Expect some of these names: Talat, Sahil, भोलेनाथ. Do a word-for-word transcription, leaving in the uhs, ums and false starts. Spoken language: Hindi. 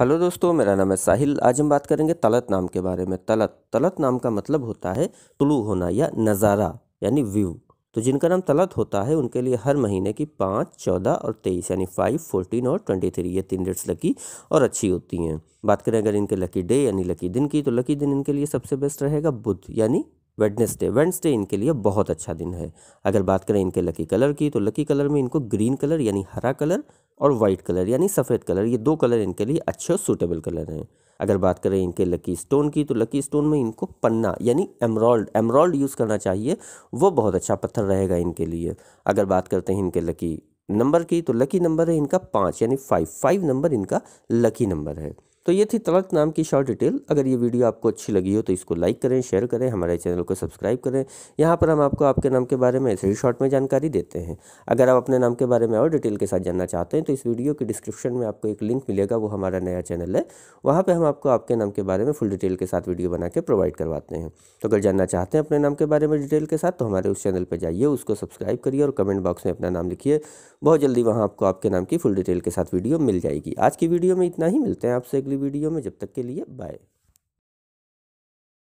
हेलो दोस्तों, मेरा नाम है साहिल। आज हम बात करेंगे तलत नाम के बारे में। तलत तलत नाम का मतलब होता है तुलू होना या नज़ारा यानी व्यू। तो जिनका नाम तलत होता है उनके लिए हर महीने की पाँच, चौदह और तेईस यानी फाइव, फोर्टीन और ट्वेंटी थ्री ये तीन डेट्स लकी और अच्छी होती हैं। बात करें अगर इनके लकी डे यानी लकी दिन की, तो लकी दिन इनके लिए सबसे बेस्ट रहेगा बुध यानी वेडनेसडे। वेडनेसडे इनके लिए बहुत अच्छा दिन है। अगर बात करें इनके लकी कलर की, तो लकी कलर में इनको ग्रीन कलर यानी हरा कलर और वाइट कलर यानी सफ़ेद कलर, ये दो कलर इनके लिए अच्छे और सूटेबल कलर हैं। अगर बात करें इनके लकी स्टोन की, तो लकी स्टोन में इनको पन्ना यानी एमराल्ड एमराल्ड यूज़ करना चाहिए, वो बहुत अच्छा पत्थर रहेगा इनके लिए। अगर बात करते हैं इनके लकी नंबर की, तो लकी नंबर है इनका पाँच यानी फाइव फाइव नंबर इनका लकी नंबर है। तो ये थी तलत नाम की शॉर्ट डिटेल। अगर ये वीडियो आपको अच्छी लगी हो तो इसको लाइक करें, शेयर करें, हमारे चैनल को सब्सक्राइब करें। यहाँ पर हम आपको आपके नाम के बारे में ऐसे ही शॉर्ट में जानकारी देते हैं। अगर आप अपने नाम के बारे में और डिटेल के साथ जानना चाहते हैं तो इस वीडियो के डिस्क्रिप्शन में आपको एक लिंक मिलेगा, वो हमारा नया चैनल है। वहाँ पर हम आपको आपके नाम के बारे में फुल डिटेल के साथ वीडियो बना के प्रोवाइड करवाते हैं। तो अगर जानना चाहते हैं अपने नाम के बारे में डिटेल के साथ तो हमारे उस चैनल पर जाइए, उसको सब्सक्राइब करिए और कमेंट बॉक्स में अपना नाम लिखिए। बहुत जल्दी वहाँ आपको आपके नाम की फुल डिटेल के साथ वीडियो मिल जाएगी। आज की वीडियो में इतना ही, मिलते हैं आपसे वीडियो में। जब तक के लिए बाय।